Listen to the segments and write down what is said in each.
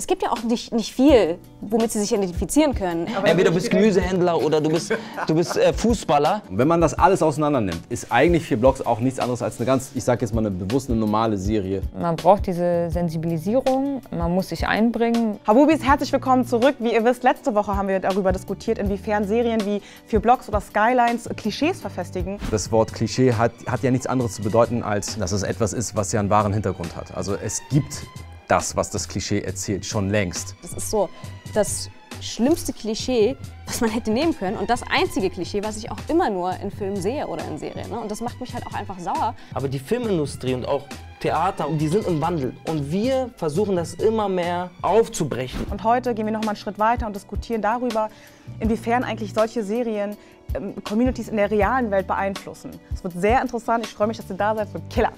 Es gibt ja auch nicht viel, womit sie sich identifizieren können. Aber entweder du bist Gemüsehändler oder du bist Fußballer. Wenn man das alles auseinander nimmt, ist eigentlich 4 Blocks auch nichts anderes als eine ganz, ich sag jetzt mal, eine bewusste, normale Serie. Man braucht diese Sensibilisierung, man muss sich einbringen. Habubis, herzlich willkommen zurück. Wie ihr wisst, letzte Woche haben wir darüber diskutiert, inwiefern Serien wie 4 Blocks oder Skylines Klischees verfestigen. Das Wort Klischee hat ja nichts anderes zu bedeuten, als dass es etwas ist, was ja einen wahren Hintergrund hat. Also es gibt das, was das Klischee erzählt, schon längst. Das ist so das schlimmste Klischee, was man hätte nehmen können und das einzige Klischee, was ich auch immer nur in Filmen sehe oder in Serien. Und das macht mich halt auch einfach sauer. Aber die Filmindustrie und auch Theater, die sind im Wandel und wir versuchen das immer mehr aufzubrechen. Und heute gehen wir noch mal einen Schritt weiter und diskutieren darüber, inwiefern eigentlich solche Serien Communities in der realen Welt beeinflussen. Es wird sehr interessant, ich freue mich, dass ihr da seid, es wird Killer.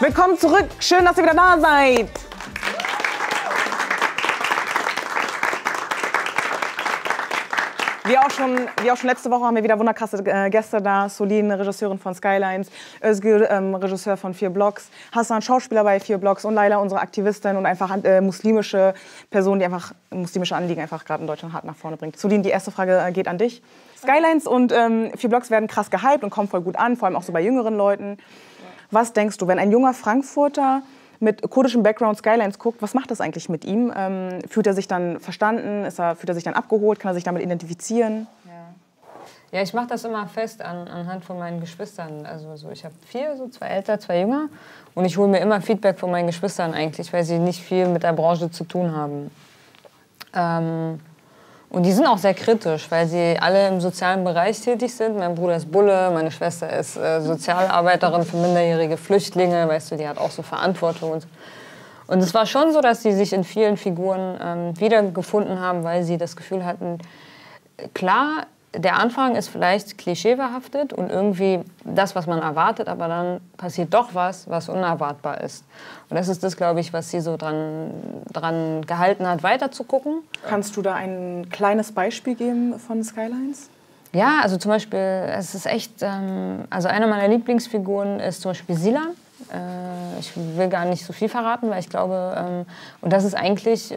Willkommen zurück, schön, dass ihr wieder da seid. Wie auch schon letzte Woche haben wir wieder wunderkrasse Gäste da. Soleen, Regisseurin von Skylines, Özgür, Regisseur von 4 Blocks, Hassan, Schauspieler bei 4 Blocks und Leila, unsere Aktivistin und einfach muslimische Person, die einfach muslimische Anliegen einfach gerade in Deutschland hart nach vorne bringt. Soleen, die erste Frage geht an dich. Skylines und 4 Blocks werden krass gehypt und kommen voll gut an, vor allem auch so bei jüngeren Leuten. Was denkst du, wenn ein junger Frankfurter mit kurdischem Background Skylines guckt, was macht das eigentlich mit ihm? Fühlt er sich dann verstanden? Fühlt er sich dann abgeholt? Kann er sich damit identifizieren? Ja, ich mache das immer fest anhand von meinen Geschwistern. Also so, ich habe vier, so zwei älter, zwei jünger. Und ich hole mir immer Feedback von meinen Geschwistern eigentlich, weil sie nicht viel mit der Branche zu tun haben. Und die sind auch sehr kritisch, weil sie alle im sozialen Bereich tätig sind. Mein Bruder ist Bulle, meine Schwester ist Sozialarbeiterin für minderjährige Flüchtlinge, weißt du, die hat auch so Verantwortung. Und es war schon so, dass sie sich in vielen Figuren wiedergefunden haben, weil sie das Gefühl hatten, klar, der Anfang ist vielleicht klischeebehaftet und irgendwie das, was man erwartet, aber dann passiert doch was, was unerwartbar ist. Und das ist das, glaube ich, was sie so dran gehalten hat, weiterzugucken. Kannst du da ein kleines Beispiel geben von Skylines? Ja, also zum Beispiel, es ist echt, also eine meiner Lieblingsfiguren ist zum Beispiel Sila. Ich will gar nicht so viel verraten, weil ich glaube, und das ist eigentlich...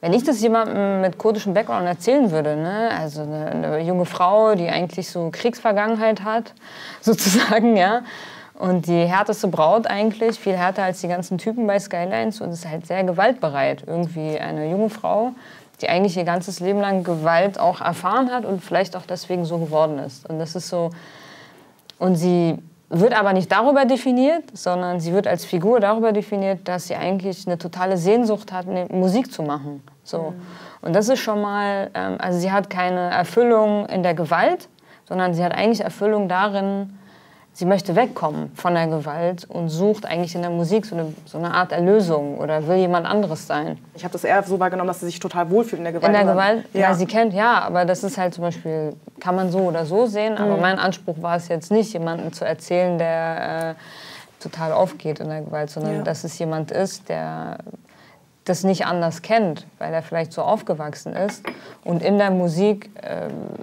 Wenn ich das jemandem mit kurdischem Background erzählen würde, ne? Also eine junge Frau, die eigentlich so Kriegsvergangenheit hat, sozusagen, ja, und die härteste Braut eigentlich, viel härter als die ganzen Typen bei Skylines und ist halt sehr gewaltbereit, irgendwie eine junge Frau, die eigentlich ihr ganzes Leben lang Gewalt auch erfahren hat und vielleicht auch deswegen so geworden ist. Und das ist so, und sie wird aber nicht darüber definiert, sondern sie wird als Figur darüber definiert, dass sie eigentlich eine totale Sehnsucht hat, Musik zu machen. So. Und das ist schon mal, also sie hat keine Erfüllung in der Gewalt, sondern sie hat eigentlich Erfüllung darin, sie möchte wegkommen von der Gewalt und sucht eigentlich in der Musik so eine Art Erlösung oder will jemand anderes sein. Ich habe das eher so wahrgenommen, dass sie sich total wohlfühlt in der Gewalt. In der Gewalt? Ja, ja, sie kennt, ja, aber das ist halt zum Beispiel, kann man so oder so sehen, aber mein Anspruch war es jetzt nicht, jemandem zu erzählen, der total aufgeht in der Gewalt, sondern dass es jemand ist, der das nicht anders kennt, weil er vielleicht so aufgewachsen ist und in der Musik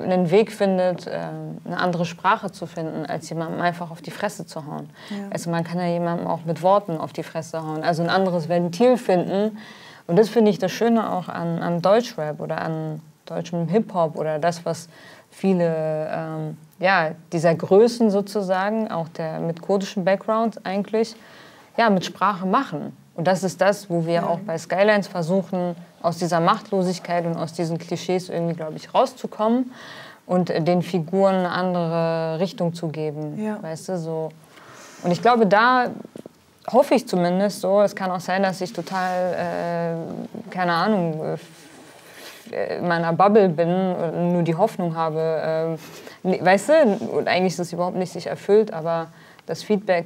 einen Weg findet, eine andere Sprache zu finden, als jemandem einfach auf die Fresse zu hauen. Ja. Also man kann ja jemandem auch mit Worten auf die Fresse hauen, also ein anderes Ventil finden. Und das finde ich das Schöne auch an Deutschrap oder an deutschem Hip-Hop oder das, was viele dieser Größen sozusagen, auch der mit kurdischem Background eigentlich, ja, mit Sprache machen. Und das ist das, wo wir auch bei Skylines versuchen, aus dieser Machtlosigkeit und aus diesen Klischees irgendwie, glaube ich, rauszukommen und den Figuren eine andere Richtung zu geben, weißt du, so. Und ich glaube, da hoffe ich zumindest so, es kann auch sein, dass ich total, keine Ahnung, in meiner Bubble bin und nur die Hoffnung habe, weißt du, und eigentlich ist es überhaupt nicht sich erfüllt, aber das Feedback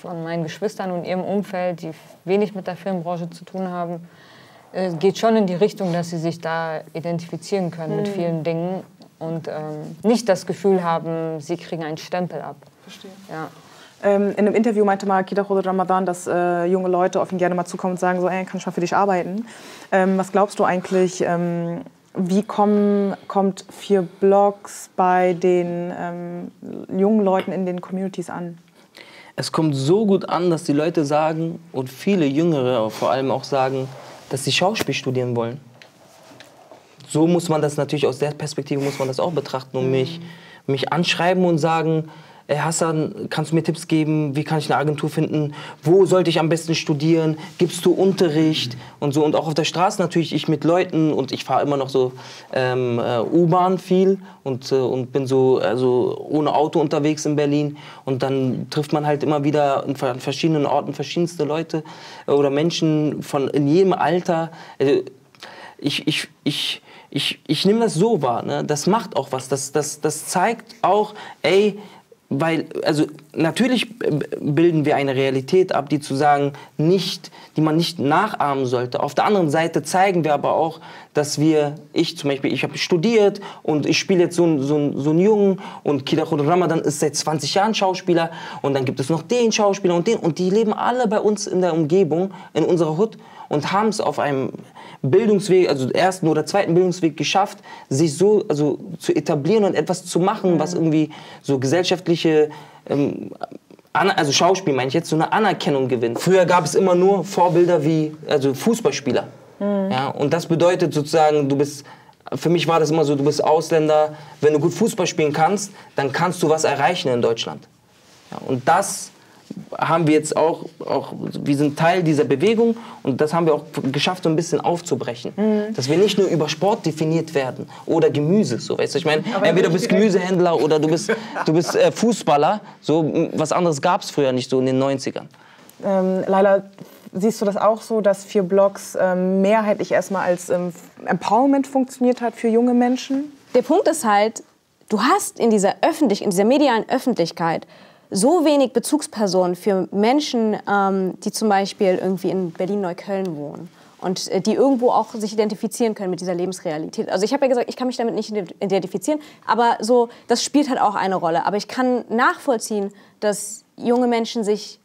von meinen Geschwistern und ihrem Umfeld, die wenig mit der Filmbranche zu tun haben, geht schon in die Richtung, dass sie sich da identifizieren können mit vielen Dingen und nicht das Gefühl haben, sie kriegen einen Stempel ab. Verstehe. Ja. In einem Interview meinte mal Kida Khodr Ramadan, dass junge Leute auf ihn gerne mal zukommen und sagen, so, ey, kann ich mal für dich arbeiten. Was glaubst du eigentlich, Wie kommt 4 Blocks bei den jungen Leuten in den Communities an? Es kommt so gut an, dass die Leute sagen, und viele Jüngere vor allem auch sagen, dass sie Schauspiel studieren wollen. So muss man das natürlich, aus der Perspektive muss man das auch betrachten und mich anschreiben und sagen, hey Hassan, kannst du mir Tipps geben, wie kann ich eine Agentur finden, wo sollte ich am besten studieren, gibst du Unterricht und so. Und auch auf der Straße natürlich, ich mit Leuten, und ich fahre immer noch so U-Bahn viel und bin so ohne Auto unterwegs in Berlin, und dann trifft man halt immer wieder an verschiedenen Orten verschiedenste Leute oder Menschen von in jedem Alter. Ich nehme das so wahr, ne? Das macht auch was, das zeigt auch, ey, weil, also natürlich bilden wir eine Realität ab, die die man nicht nachahmen sollte. Auf der anderen Seite zeigen wir aber auch, dass ich zum Beispiel, ich habe studiert und ich spiele jetzt so einen Jungen, und Kida Khodr Ramadan ist seit 20 Jahren Schauspieler, und dann gibt es noch den Schauspieler und den, und die leben alle bei uns in der Umgebung, in unserer Hood, und haben es auf einem Bildungsweg, also ersten oder zweiten Bildungsweg geschafft, sich so zu etablieren und etwas zu machen, was irgendwie so gesellschaftliche, also Schauspiel meine ich jetzt, so eine Anerkennung gewinnt. Früher gab es immer nur Vorbilder wie Fußballspieler. Mhm. Ja, und das bedeutet sozusagen, für mich war das immer so, du bist Ausländer, wenn du gut Fußball spielen kannst, dann kannst du was erreichen in Deutschland. Ja, und das haben wir jetzt auch, wir sind Teil dieser Bewegung, und das haben wir auch geschafft, so ein bisschen aufzubrechen. Mhm. Dass wir nicht nur über Sport definiert werden oder Gemüse, so, weißt du, ich meine, entweder du bist Gemüsehändler oder du bist Fußballer, so, was anderes gab es früher nicht, so in den 90ern. Leila, siehst du das auch so, dass 4 Blocks mehrheitlich erstmal als Empowerment funktioniert hat für junge Menschen? Der Punkt ist halt, du hast in dieser medialen Öffentlichkeit so wenig Bezugspersonen für Menschen, die zum Beispiel irgendwie in Berlin-Neukölln wohnen und die irgendwo auch sich identifizieren können mit dieser Lebensrealität. Also ich habe ja gesagt, ich kann mich damit nicht identifizieren, aber so, das spielt halt auch eine Rolle. Aber ich kann nachvollziehen, dass junge Menschen sich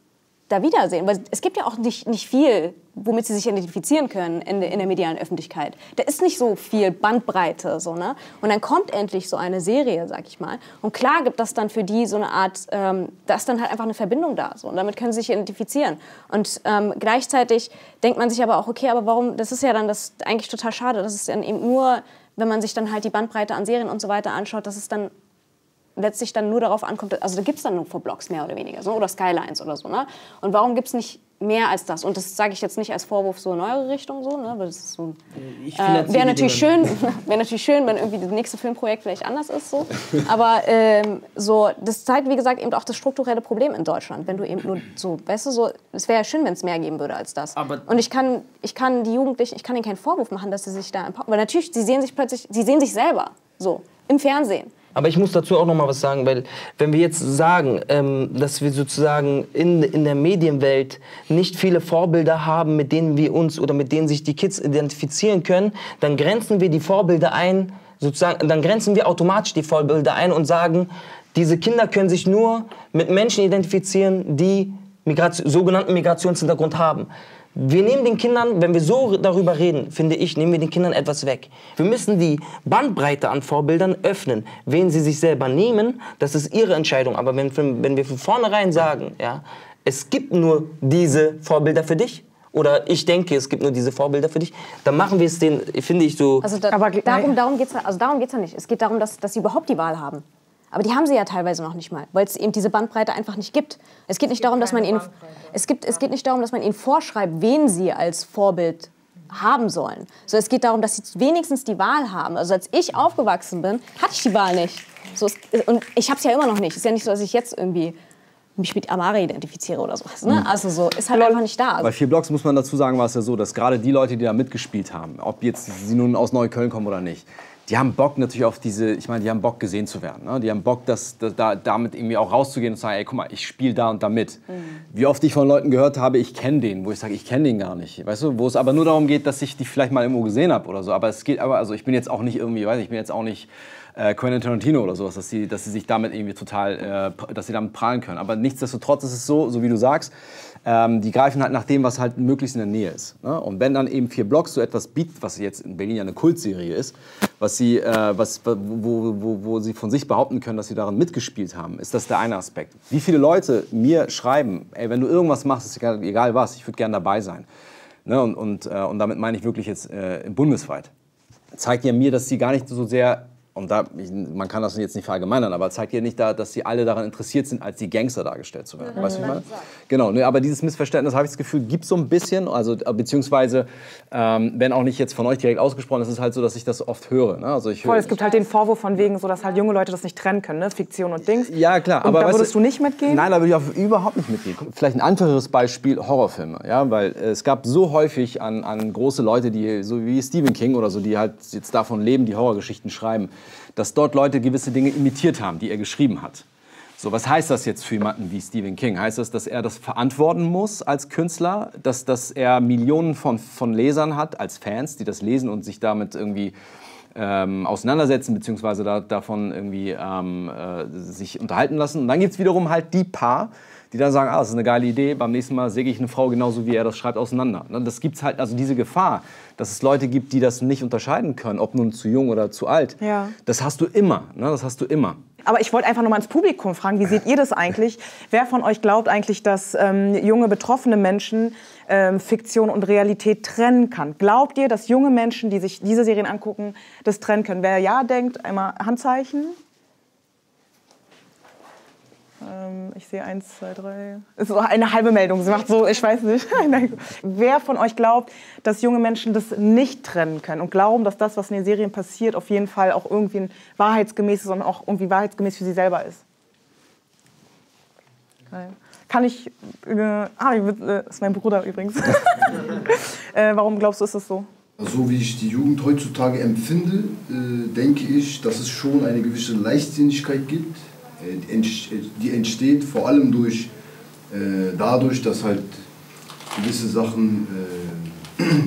da wiedersehen, weil es gibt ja auch nicht viel, womit sie sich identifizieren können in der medialen Öffentlichkeit. Da ist nicht so viel Bandbreite, so, ne? Und dann kommt endlich so eine Serie, sag ich mal. Und klar gibt das dann für die so eine Art, da ist dann halt einfach eine Verbindung da, so. Und damit können sie sich identifizieren. Und gleichzeitig denkt man sich aber auch, okay, aber warum, das ist ja dann eigentlich total schade, dass es dann eben nur, wenn man sich dann halt die Bandbreite an Serien und so weiter anschaut, dass es dann letztlich dann nur darauf ankommt, also da gibt es dann nur 4 Blocks mehr oder weniger, so, oder Skylines oder so, ne? Und warum gibt es nicht mehr als das? Und das sage ich jetzt nicht als Vorwurf so in eure Richtung, so, ne? Weil das ist so, wäre natürlich schön, wenn irgendwie das nächste Filmprojekt vielleicht anders ist, so. Aber so, das zeigt, wie gesagt, eben auch das strukturelle Problem in Deutschland, wenn du eben nur so, weißt du, so, es wäre ja schön, wenn es mehr geben würde als das. Aber und ich kann die Jugendlichen, ich kann ihnen keinen Vorwurf machen, dass sie sich da empowern, weil natürlich, sie sehen sich selber, so, im Fernsehen. Aber ich muss dazu auch noch mal was sagen, weil wenn wir jetzt sagen, dass wir sozusagen in der Medienwelt nicht viele Vorbilder haben, mit denen wir uns oder mit denen sich die Kids identifizieren können, dann grenzen wir die Vorbilder ein, sozusagen, dann grenzen wir automatisch die Vorbilder ein und sagen, diese Kinder können sich nur mit Menschen identifizieren, die sogenannten Migrationshintergrund haben. Wir nehmen den Kindern, wenn wir so darüber reden, finde ich, nehmen wir den Kindern etwas weg. Wir müssen die Bandbreite an Vorbildern öffnen. Wen sie sich selber nehmen, das ist ihre Entscheidung. Aber wenn wir von vornherein sagen, ja, es gibt nur diese Vorbilder für dich, oder ich denke, es gibt nur diese Vorbilder für dich, dann machen wir es denen, finde ich, so. Also darum geht es ja nicht. Es geht darum, dass sie überhaupt die Wahl haben. Aber die haben sie ja teilweise noch nicht mal, weil es eben diese Bandbreite einfach nicht gibt. Es geht nicht darum, dass man ihnen, vorschreibt, wen sie als Vorbild haben sollen. So, es geht darum, dass sie wenigstens die Wahl haben. Also als ich aufgewachsen bin, hatte ich die Wahl nicht. So, und ich habe es ja immer noch nicht. Es ist ja nicht so, dass ich jetzt irgendwie mich mit Amari identifiziere oder sowas. Ne? Also so, ist halt einfach nicht da. Bei 4 Blocks muss man dazu sagen, war es ja so, dass gerade die Leute, die da mitgespielt haben, ob jetzt sie nun aus Neukölln kommen oder nicht, die haben Bock natürlich auf diese, ich meine, die haben Bock gesehen zu werden. Ne? Die haben Bock, damit irgendwie auch rauszugehen und zu sagen, ey, guck mal, ich spiele da und da mit. Mhm. Wie oft ich von Leuten gehört habe, ich kenne den, wo ich sage, ich kenne den gar nicht. Weißt du, wo es aber nur darum geht, dass ich die vielleicht mal irgendwo gesehen habe oder so. Aber es geht, also ich bin jetzt auch nicht irgendwie, ich bin jetzt auch nicht Quentin Tarantino oder sowas, dass sie sich damit irgendwie total, dass sie damit prahlen können. Aber nichtsdestotrotz ist es so, so wie du sagst, die greifen halt nach dem, was halt möglichst in der Nähe ist. Ne? Und wenn dann eben 4 Blocks so etwas bietet, was jetzt in Berlin ja eine Kultserie ist, was sie, wo sie von sich behaupten können, dass sie darin mitgespielt haben, ist das der eine Aspekt. Wie viele Leute mir schreiben, ey, wenn du irgendwas machst, ist egal was, ich würde gerne dabei sein. Ne? Und damit meine ich wirklich jetzt bundesweit. Zeigt ja mir, dass sie gar nicht so sehr, und da, man kann das jetzt nicht verallgemeinern, aber zeigt ja nicht, dass sie alle daran interessiert sind, als die Gangster dargestellt zu werden. Mhm. Weißt du, was ich meine? Genau, ne, aber dieses Missverständnis, habe ich das Gefühl, gibt es so ein bisschen, also beziehungsweise, wenn auch nicht jetzt von euch direkt ausgesprochen, es ist halt so, dass ich das oft höre. Ne? Also ich höre, es gibt halt den Vorwurf von wegen, so, dass halt junge Leute das nicht trennen können, ne? Fiktion und Dings. Ja, klar. Und aber da würdest du nicht mitgehen? Nein, da würde ich auch überhaupt nicht mitgehen. Vielleicht ein anderes Beispiel, Horrorfilme. Ja? Weil es gab so häufig an große Leute, die so wie Stephen King oder so, die halt jetzt davon leben, die Horrorgeschichten schreiben, dass dort Leute gewisse Dinge imitiert haben, die er geschrieben hat. So, was heißt das jetzt für jemanden wie Stephen King? Heißt das, dass er das verantworten muss als Künstler? Dass er Millionen von Lesern hat als Fans, die das lesen und sich damit irgendwie auseinandersetzen, beziehungsweise davon irgendwie sich unterhalten lassen? Und dann gibt es wiederum halt die paar, die dann sagen, ah, das ist eine geile Idee, beim nächsten Mal säge ich eine Frau genauso, wie er das schreibt, auseinander. Das gibt's halt, also diese Gefahr, dass es Leute gibt, die das nicht unterscheiden können, ob nun zu jung oder zu alt, ja. Das hast du immer, ne? Das hast du immer. Aber ich wollte einfach noch mal ins Publikum fragen, wie seht ihr das eigentlich? Wer von euch glaubt eigentlich, dass junge, betroffene Menschen Fiktion und Realität trennen kann? Glaubt ihr, dass junge Menschen, die sich diese Serien angucken, das trennen können? Wer ja denkt, einmal Handzeichen. Ich sehe 1, 2, 3. Ist so eine halbe Meldung. Sie macht so, ich weiß nicht. Wer von euch glaubt, dass junge Menschen das nicht trennen können und glauben, dass das, was in den Serien passiert, auf jeden Fall auch irgendwie ein wahrheitsgemäßes und auch irgendwie wahrheitsgemäß für sie selber ist? Okay. Kann ich. Ist mein Bruder übrigens. Warum glaubst du, ist das so? So wie ich die Jugend heutzutage empfinde, denke ich, dass es schon eine gewisse Leichtsinnigkeit gibt. Die entsteht vor allem durch, dadurch, dass halt gewisse Sachen,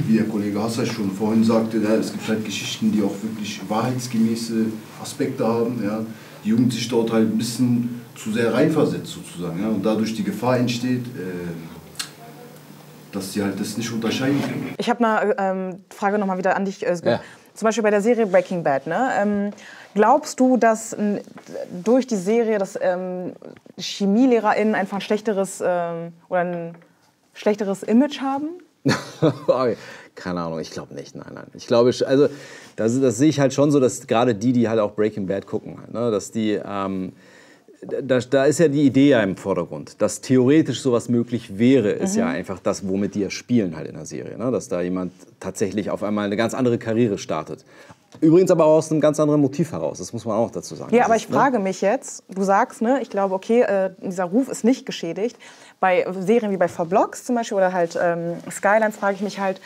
wie der Kollege Hassan schon vorhin sagte, ja, es gibt halt Geschichten, die auch wirklich wahrheitsgemäße Aspekte haben. Ja. Die Jugend sich dort halt ein bisschen zu sehr reinversetzt sozusagen. Ja. Und dadurch die Gefahr entsteht, dass sie halt das nicht unterscheiden können. Ich habe eine Frage nochmal wieder an dich, Özgür. Ja. Zum Beispiel bei der Serie Breaking Bad. Ne? Glaubst du, dass durch die Serie, dass ChemielehrerInnen einfach ein schlechteres, Image haben? Okay. Keine Ahnung, ich glaube nicht, nein, nein. Ich glaube, also, das sehe ich halt schon so, dass gerade die halt auch Breaking Bad gucken, halt, ne? Dass die, da ist ja die Idee ja im Vordergrund, dass theoretisch sowas möglich wäre, ist ja einfach das, womit die ja spielen halt in der Serie, ne? Dass da jemand tatsächlich auf einmal eine ganz andere Karriere startet. Übrigens aber auch aus einem ganz anderen Motiv heraus, das muss man auch dazu sagen. Ja, das aber ich frage mich jetzt, du sagst, ne, ich glaube, okay, dieser Ruf ist nicht geschädigt. Bei Serien wie bei 4 Blocks zum Beispiel oder halt Skylines frage ich mich halt,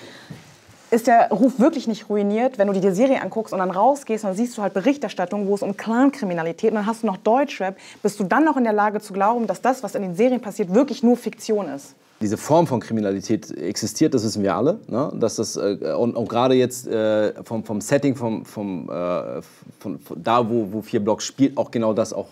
ist der Ruf wirklich nicht ruiniert, wenn du dir die Serie anguckst und dann rausgehst und dann siehst du halt Berichterstattung, wo es um Clan-Kriminalität und dann hast du noch Deutschrap, bist du dann noch in der Lage zu glauben, dass das, was in den Serien passiert, wirklich nur Fiktion ist? Diese Form von Kriminalität existiert, das wissen wir alle, ne? Dass das, und gerade jetzt vom Setting, von da, wo 4 Blocks spielt, auch genau das auch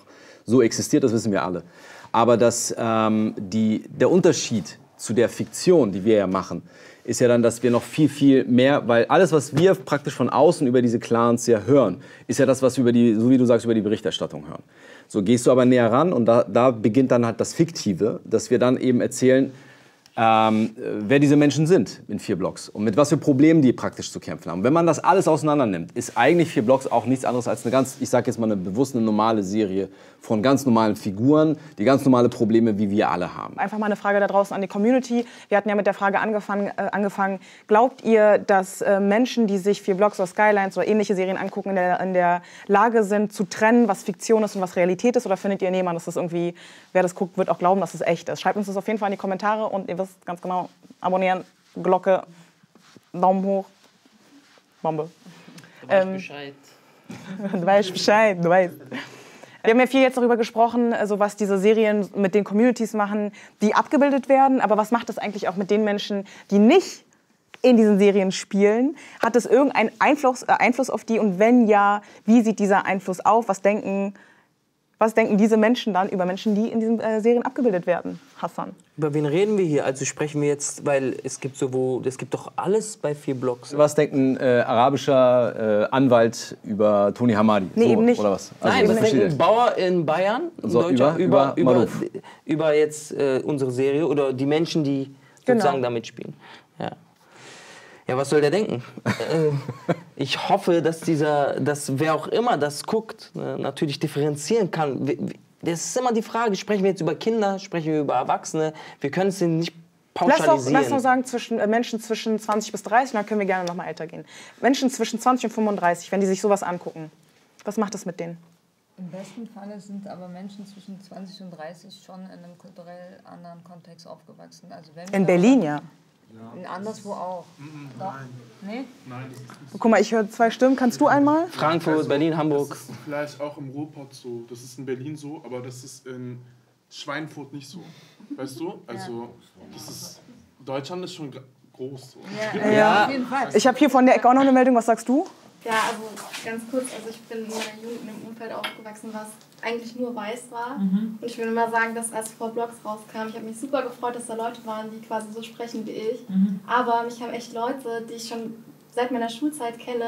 so existiert, das wissen wir alle. Aber dass der Unterschied zu der Fiktion, die wir ja machen, ist ja dann, dass wir noch viel, viel mehr, weil alles, was wir praktisch von außen über diese Clans ja hören, ist ja das, was wir über die, so wie du sagst, über die Berichterstattung hören. So gehst du aber näher ran und da beginnt dann halt das Fiktive, dass wir dann eben erzählen, wer diese Menschen sind in 4 Blocks und mit was für Problemen die praktisch zu kämpfen haben. Wenn man das alles auseinander nimmt, ist eigentlich 4 Blocks auch nichts anderes als eine ganz, ich sag jetzt mal, eine bewusste, normale Serie von ganz normalen Figuren, die ganz normale Probleme, wie wir alle haben. Einfach mal eine Frage da draußen an die Community. Wir hatten ja mit der Frage angefangen. Glaubt ihr, dass Menschen, die sich 4 Blocks oder Skylines oder ähnliche Serien angucken, in der Lage sind, zu trennen, was Fiktion ist und was Realität ist? Oder findet ihr, nee, man, dass das irgendwie, wer das guckt, wird auch glauben, dass es echt ist? Schreibt uns das auf jeden Fall in die Kommentare und ihr wisst ganz genau, abonnieren, Glocke, Daumen hoch, Bombe. Du weißt Bescheid. Du weißt Bescheid, du weißt. Wir haben ja viel jetzt darüber gesprochen, also was diese Serien mit den Communities machen, die abgebildet werden. Aber was macht das eigentlich auch mit den Menschen, die nicht in diesen Serien spielen? Hat das irgendeinen Einfluss auf die? Und wenn ja, wie sieht dieser Einfluss auf? Was denken diese Menschen dann über Menschen, die in diesen Serien abgebildet werden, Hassan? Über wen reden wir hier? Also sprechen wir jetzt, weil es gibt sowohl, es gibt doch alles bei 4 Blocks. Was denkt ein arabischer Anwalt über Toni Hamadi? Nee, so, eben nicht. Oder was? Also nein, was denkt ein Bauer in Bayern, ein so, Deutscher, über jetzt unsere Serie oder die Menschen, die sozusagen damit spielen? Ja. Ja, was soll der denken? Ich hoffe, dass wer auch immer das guckt, natürlich differenzieren kann. Das ist immer die Frage, sprechen wir jetzt über Kinder, sprechen wir über Erwachsene? Wir können es nicht pauschalisieren. Lass uns sagen, Menschen zwischen 20 bis 30, dann können wir gerne noch mal älter gehen. Menschen zwischen 20 und 35, wenn die sich sowas angucken, was macht das mit denen? Im besten Falle sind aber Menschen zwischen 20 und 30 schon in einem kulturell anderen Kontext aufgewachsen. Also wenn in Berlin, ja. Ja, anderswo auch. Nein. Nee? Nein, das ist nicht. Guck mal, ich höre zwei Stimmen. Kannst du einmal? Frankfurt, also, Berlin, Hamburg. Das ist vielleicht auch im Ruhrpott so. Das ist in Berlin so, aber das ist in Schweinfurt nicht so. Weißt du? Also, das ist, Deutschland ist schon groß. So. Ja, ja, auf jeden Fall. Ich habe hier von der Ecke auch noch eine Meldung. Was sagst du? Ja, also ganz kurz. Also ich bin in der Jugend in einem Umfeld aufgewachsen, was eigentlich nur weiß war. Mhm. Und ich will mal sagen, dass als 4 Blocks rauskam, ich habe mich super gefreut, dass da Leute waren, die quasi so sprechen wie ich. Mhm. Aber mich haben echt Leute, die ich schon seit meiner Schulzeit kenne,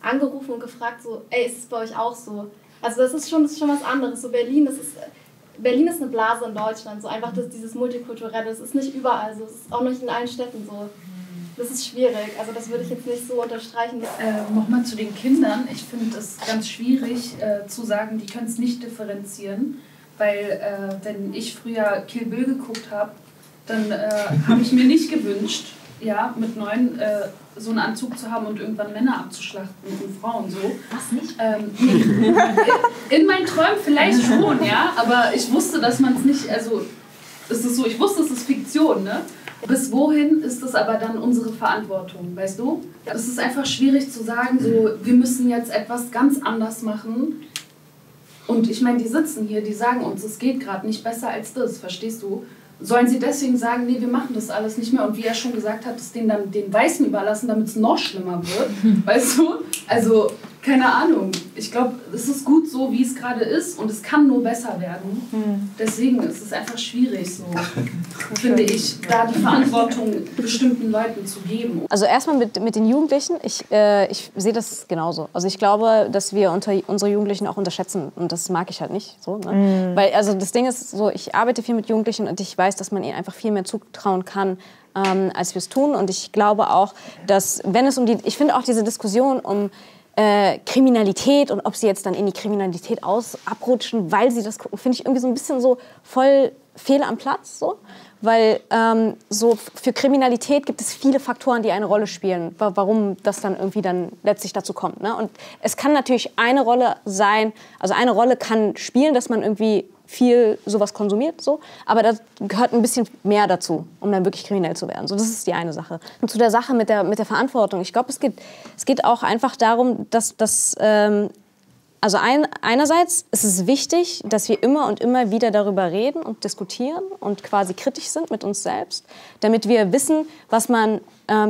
angerufen und gefragt, so, ey, ist es bei euch auch so? Also das ist schon was anderes. So Berlin ist eine Blase in Deutschland. So einfach dieses Multikulturelle, das ist nicht überall so. Es ist auch nicht in allen Städten so. Das ist schwierig, also das würde ich jetzt nicht so unterstreichen. Nochmal zu den Kindern. Ich finde es ganz schwierig zu sagen, die können es nicht differenzieren, weil wenn ich früher Kill Bill geguckt habe, dann habe ich mir nicht gewünscht, ja, mit 9 so einen Anzug zu haben und irgendwann Männer abzuschlachten und Frauen so. Was nicht? In meinen Träumen vielleicht schon, ja, aber ich wusste, dass man es nicht, also es ist so, ich wusste, es ist Fiktion, ne? Bis wohin ist das aber dann unsere Verantwortung, weißt du? Es ist einfach schwierig zu sagen, so, wir müssen jetzt etwas ganz anders machen. Und ich meine, die sitzen hier, die sagen uns, es geht gerade nicht besser als das, verstehst du? Sollen sie deswegen sagen, nee, wir machen das alles nicht mehr? Und wie er schon gesagt hat, es denen dann den Weißen überlassen, damit es noch schlimmer wird, weißt du? Also, keine Ahnung. Ich glaube, es ist gut so, wie es gerade ist und es kann nur besser werden. Mhm. Deswegen ist es einfach schwierig, so finde ich, da die Verantwortung bestimmten Leuten zu geben. Also erstmal mit den Jugendlichen, ich sehe das genauso. Also ich glaube, dass wir unsere Jugendlichen auch unterschätzen und das mag ich halt nicht. So, ne? Mhm. Weil also das Ding ist so, ich arbeite viel mit Jugendlichen und ich weiß, dass man ihnen einfach viel mehr zutrauen kann, als wir es tun. Und ich glaube auch, dass wenn es um die, ich finde auch diese Diskussion um Kriminalität und ob sie jetzt dann in die Kriminalität abrutschen, weil sie das gucken, finde ich irgendwie so ein bisschen so voll fehl am Platz. So. Weil so für Kriminalität gibt es viele Faktoren, die eine Rolle spielen, warum das dann irgendwie dann letztlich dazu kommt. Ne? Und es kann natürlich eine Rolle sein, also eine Rolle kann spielen, dass man irgendwie viel sowas konsumiert, so. Aber da gehört ein bisschen mehr dazu, um dann wirklich kriminell zu werden. So, das ist die eine Sache. Und zu der Sache mit der Verantwortung. Ich glaube, es geht auch einfach darum, dass also einerseits ist es wichtig, dass wir immer und immer wieder darüber reden und diskutieren und quasi kritisch sind mit uns selbst, damit wir wissen, was man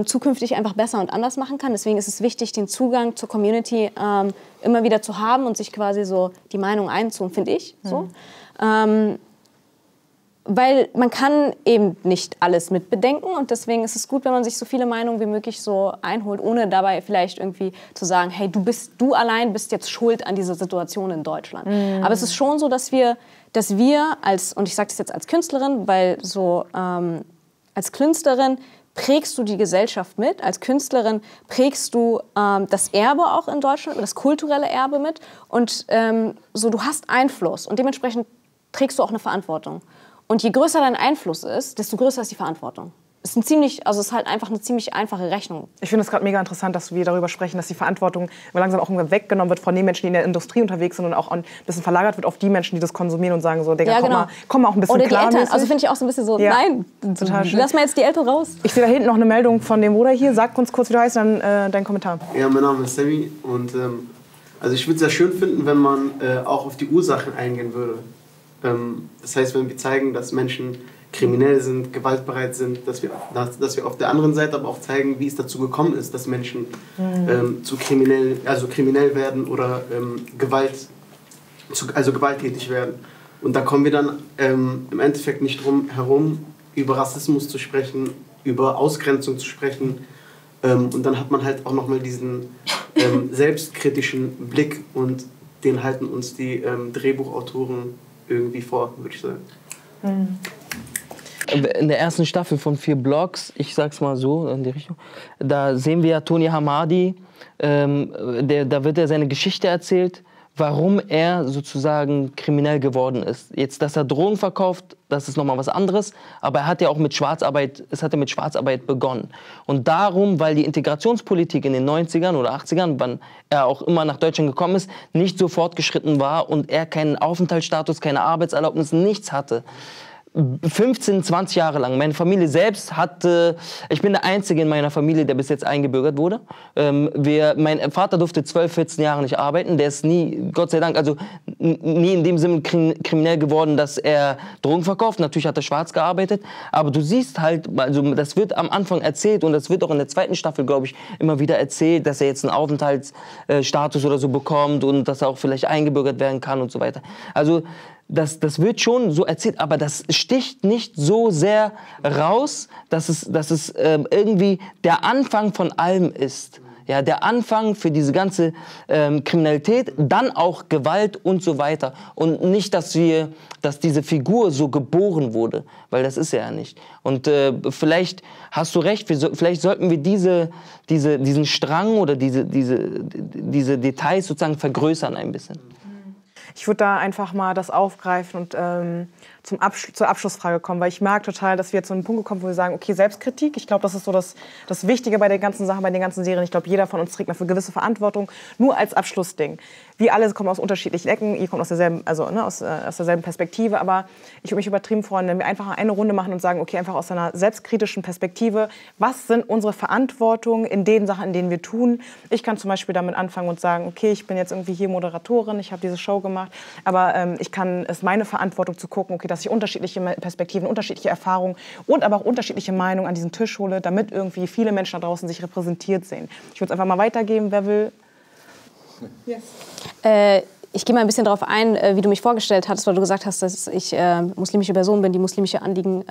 zukünftig einfach besser und anders machen kann. Deswegen ist es wichtig, den Zugang zur Community immer wieder zu haben und sich quasi so die Meinung einzuholen, finde ich. So. Mhm. Weil man kann eben nicht alles mitbedenken und deswegen ist es gut, wenn man sich so viele Meinungen wie möglich so einholt, ohne dabei vielleicht irgendwie zu sagen, hey, du allein bist jetzt schuld an dieser Situation in Deutschland. Mhm. Aber es ist schon so, dass wir als, und ich sage das jetzt als Künstlerin, weil so als Künstlerin prägst du die Gesellschaft mit, als Künstlerin prägst du das Erbe auch in Deutschland, das kulturelle Erbe mit und so, du hast Einfluss und dementsprechend trägst du auch eine Verantwortung. Und je größer dein Einfluss ist, desto größer ist die Verantwortung. Ist ein ziemlich, also es ist halt einfach eine ziemlich einfache Rechnung. Ich finde es gerade mega interessant, dass wir darüber sprechen, dass die Verantwortung langsam auch weggenommen wird von den Menschen, die in der Industrie unterwegs sind und auch ein bisschen verlagert wird auf die Menschen, die das konsumieren und sagen so, Digga, ja, genau, komm mal auch ein bisschen klar. Oder die Eltern, also finde ich auch so ein bisschen so, ja, nein, total schön. Lass mal jetzt die Eltern raus. Ich sehe da hinten noch eine Meldung von dem Bruder hier. Sag uns kurz, wie du heißt, dann dein Kommentar. Ja, mein Name ist Sammy und also ich würde es sehr schön finden, wenn man auch auf die Ursachen eingehen würde. Das heißt, wenn wir zeigen, dass Menschen kriminell sind, gewaltbereit sind, dass wir auf der anderen Seite aber auch zeigen, wie es dazu gekommen ist, dass Menschen kriminell werden oder gewalttätig werden. Und da kommen wir dann im Endeffekt nicht drum herum, über Rassismus zu sprechen, über Ausgrenzung zu sprechen. Und dann hat man halt auch nochmal diesen selbstkritischen Blick, und den halten uns die Drehbuchautoren irgendwie vor, würde ich sagen. Mhm. In der ersten Staffel von 4 Blocks, ich sag's mal so, in die Richtung, da sehen wir ja Tony Hamadi, da wird er seine Geschichte erzählt, warum er sozusagen kriminell geworden ist. Jetzt, dass er Drogen verkauft, das ist nochmal was anderes, aber er hat ja auch mit Schwarzarbeit, begonnen. Und darum, weil die Integrationspolitik in den 90ern oder 80ern, wann er auch immer nach Deutschland gekommen ist, nicht so fortgeschritten war und er keinen Aufenthaltsstatus, keine Arbeitserlaubnis, nichts hatte. 15, 20 Jahre lang. Meine Familie selbst hatte, ich bin der Einzige in meiner Familie, der bis jetzt eingebürgert wurde. Mein Vater durfte 12, 14 Jahre nicht arbeiten. Der ist nie, Gott sei Dank, also nie in dem Sinne kriminell geworden, dass er Drogen verkauft. Natürlich hat er schwarz gearbeitet. Aber du siehst halt, also das wird am Anfang erzählt und das wird auch in der zweiten Staffel, glaube ich, immer wieder erzählt, dass er jetzt einen Aufenthaltsstatus oder so bekommt und dass er auch vielleicht eingebürgert werden kann und so weiter. Also das wird schon so erzählt, aber das sticht nicht so sehr raus, dass es irgendwie der Anfang von allem ist. Ja, der Anfang für diese ganze Kriminalität, dann auch Gewalt und so weiter. Und nicht, dass diese Figur so geboren wurde, weil das ist ja nicht. Und vielleicht hast du recht, vielleicht sollten wir diesen Strang oder diese Details sozusagen vergrößern ein bisschen. Ich würde da einfach mal das aufgreifen und zur Abschlussfrage kommen, weil ich merke total, dass wir jetzt so einen Punkt gekommen, wo wir sagen, okay, Selbstkritik, ich glaube, das ist so das Wichtige bei den ganzen Sachen, bei den ganzen Serien. Ich glaube, jeder von uns trägt eine gewisse Verantwortung, nur als Abschlussding. Wir alle kommen aus unterschiedlichen Ecken, ihr kommt aus derselben, aus derselben Perspektive, aber ich würde mich übertrieben freuen, wenn wir einfach eine Runde machen und sagen, okay, einfach aus einer selbstkritischen Perspektive, was sind unsere Verantwortungen in den Sachen, in denen wir tun? Ich kann zum Beispiel damit anfangen und sagen, okay, ich bin jetzt irgendwie hier Moderatorin, ich habe diese Show gemacht, aber es ist meine Verantwortung zu gucken, okay, dass ich unterschiedliche Perspektiven, unterschiedliche Erfahrungen und aber auch unterschiedliche Meinungen an diesen Tisch hole, damit irgendwie viele Menschen da draußen sich repräsentiert sehen. Ich würde es einfach mal weitergeben, wer will. Yes. Ich gehe mal ein bisschen darauf ein, wie du mich vorgestellt hattest, weil du gesagt hast, dass ich muslimische Person bin, die muslimische Anliegen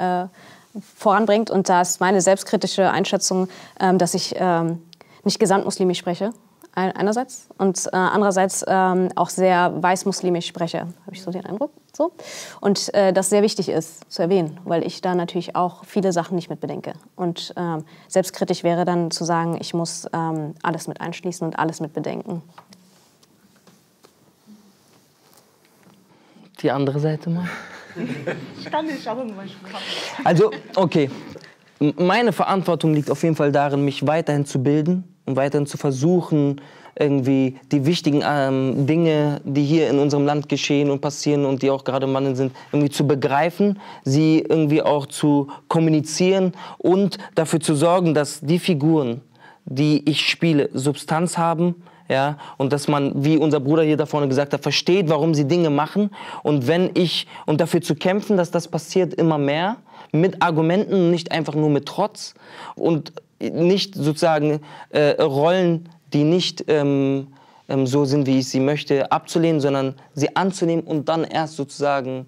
voranbringt. Und da ist meine selbstkritische Einschätzung, dass ich nicht gesamtmuslimisch spreche, einerseits. Und andererseits auch sehr weißmuslimisch spreche, habe ich so den Eindruck. So. Und das sehr wichtig ist zu erwähnen, weil ich da natürlich auch viele Sachen nicht mit bedenke. Und selbstkritisch wäre dann zu sagen, ich muss alles mit einschließen und alles mit bedenken. Die andere Seite mal. Ich kann nicht, aber nur also, okay. Meine Verantwortung liegt auf jeden Fall darin, mich weiterhin zu bilden und weiterhin zu versuchen, irgendwie die wichtigen Dinge, die hier in unserem Land geschehen und passieren und die auch gerade im Wandel sind, irgendwie zu begreifen, sie irgendwie auch zu kommunizieren und dafür zu sorgen, dass die Figuren, die ich spiele, Substanz haben, ja, und dass man, wie unser Bruder hier da vorne gesagt hat, versteht, warum sie Dinge machen und dafür zu kämpfen, dass das passiert immer mehr, mit Argumenten, nicht einfach nur mit Trotz und nicht sozusagen Rollen, die nicht so sind, wie ich sie möchte, abzulehnen, sondern sie anzunehmen und dann erst sozusagen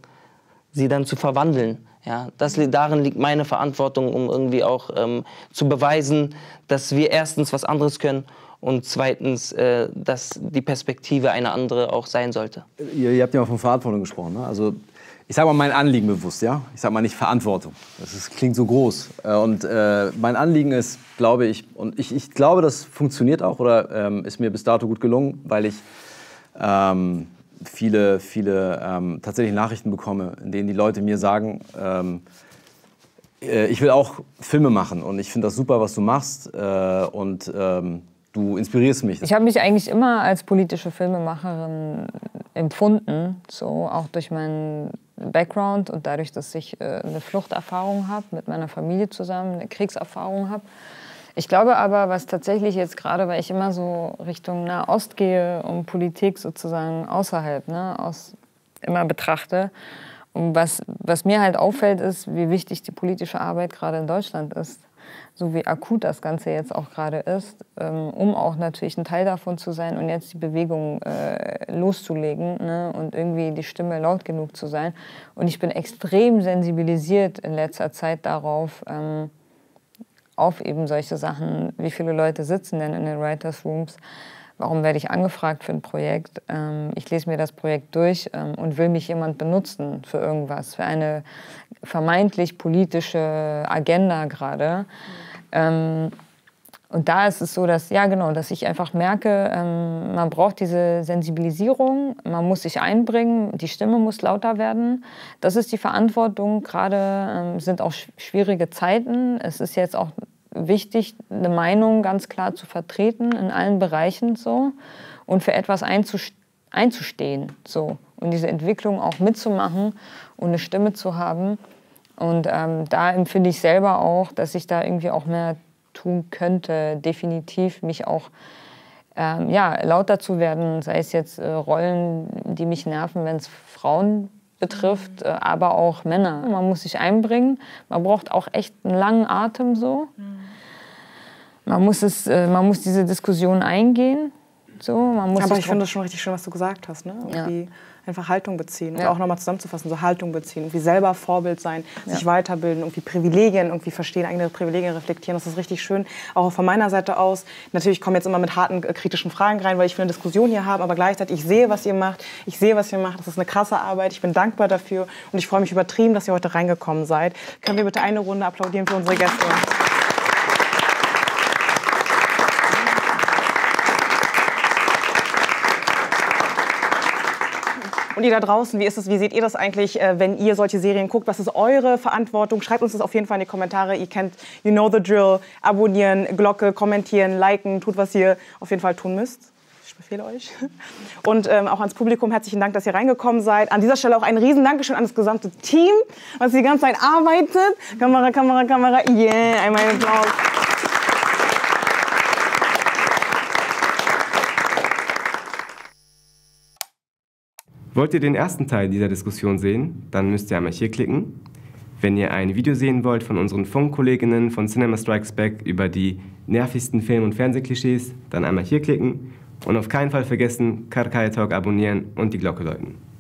sie dann zu verwandeln. Ja, darin liegt meine Verantwortung, um irgendwie auch zu beweisen, dass wir erstens was anderes können und zweitens, dass die Perspektive eine andere auch sein sollte. Ihr habt ja mal von Verantwortung gesprochen, ne? Also ich sage mal mein Anliegen bewusst, ja? Ich sage mal nicht Verantwortung. Das klingt so groß. Und mein Anliegen ist, glaube ich, und ich glaube, das funktioniert auch oder ist mir bis dato gut gelungen, weil ich viele tatsächlich Nachrichten bekomme, in denen die Leute mir sagen, ich will auch Filme machen und ich finde das super, was du machst und du inspirierst mich. Ich habe mich eigentlich immer als politische Filmemacherin empfunden, so auch durch meinen Background und dadurch, dass ich eine Fluchterfahrung habe, mit meiner Familie zusammen eine Kriegserfahrung habe. Ich glaube aber, was tatsächlich jetzt gerade, weil ich immer so Richtung Nahost gehe und Politik sozusagen außerhalb, ne, immer betrachte Was mir halt auffällt, ist, wie wichtig die politische Arbeit gerade in Deutschland ist. So wie akut das Ganze jetzt auch gerade ist, um auch natürlich ein Teil davon zu sein und jetzt die Bewegung loszulegen, ne? Und irgendwie die Stimme laut genug zu sein. Und ich bin extrem sensibilisiert in letzter Zeit darauf, auf eben solche Sachen, wie viele Leute sitzen denn in den Writers' Rooms, warum werde ich angefragt für ein Projekt, ich lese mir das Projekt durch und will mich jemand benutzen für irgendwas, für eine vermeintlich politische Agenda gerade. Und da ist es so, dass, ja genau, dass ich einfach merke, man braucht diese Sensibilisierung, man muss sich einbringen, die Stimme muss lauter werden. Das ist die Verantwortung, gerade sind auch schwierige Zeiten. Es ist jetzt auch wichtig, eine Meinung ganz klar zu vertreten in allen Bereichen so und für etwas einzustehen so und diese Entwicklung auch mitzumachen und eine Stimme zu haben. Und da empfinde ich selber auch, dass ich da irgendwie auch mehr tun könnte, definitiv mich auch ja, lauter zu werden, sei es jetzt Rollen, die mich nerven, wenn es Frauen betrifft, aber auch Männer. Man muss sich einbringen, man braucht auch echt einen langen Atem so. Man muss diese Diskussion eingehen. So, man muss aber ich finde das schon richtig schön, was du gesagt hast, ne? Ja. Einfach Haltung beziehen, ja. Und auch nochmal zusammenzufassen, so Haltung beziehen, wie selber Vorbild sein, ja. Sich weiterbilden, irgendwie Privilegien irgendwie verstehen, eigene Privilegien reflektieren, das ist richtig schön, auch von meiner Seite aus. Natürlich kommen jetzt immer mit harten, kritischen Fragen rein, weil ich eine Diskussion hier habe, aber gleichzeitig, ich sehe, was ihr macht, das ist eine krasse Arbeit, ich bin dankbar dafür und ich freue mich übertrieben, dass ihr heute reingekommen seid. Können wir bitte eine Runde applaudieren für unsere Gäste? Und ihr da draußen, wie ist es, wie seht ihr das eigentlich, wenn ihr solche Serien guckt? Was ist eure Verantwortung? Schreibt uns das auf jeden Fall in die Kommentare. Ihr kennt, you know the drill. Abonnieren, Glocke, kommentieren, liken, tut, was ihr auf jeden Fall tun müsst. Ich befehle euch. Und auch ans Publikum herzlichen Dank, dass ihr reingekommen seid. An dieser Stelle auch ein riesen Dankeschön an das gesamte Team, was die ganze Zeit arbeitet. Kamera, Kamera, Kamera. Yeah, einmal einen Applaus. Wollt ihr den ersten Teil dieser Diskussion sehen, dann müsst ihr einmal hier klicken. Wenn ihr ein Video sehen wollt von unseren Funkkolleginnen von Cinema Strikes Back über die nervigsten Film- und Fernsehklischees, dann einmal hier klicken und auf keinen Fall vergessen, KARAKAYA TALK abonnieren und die Glocke läuten.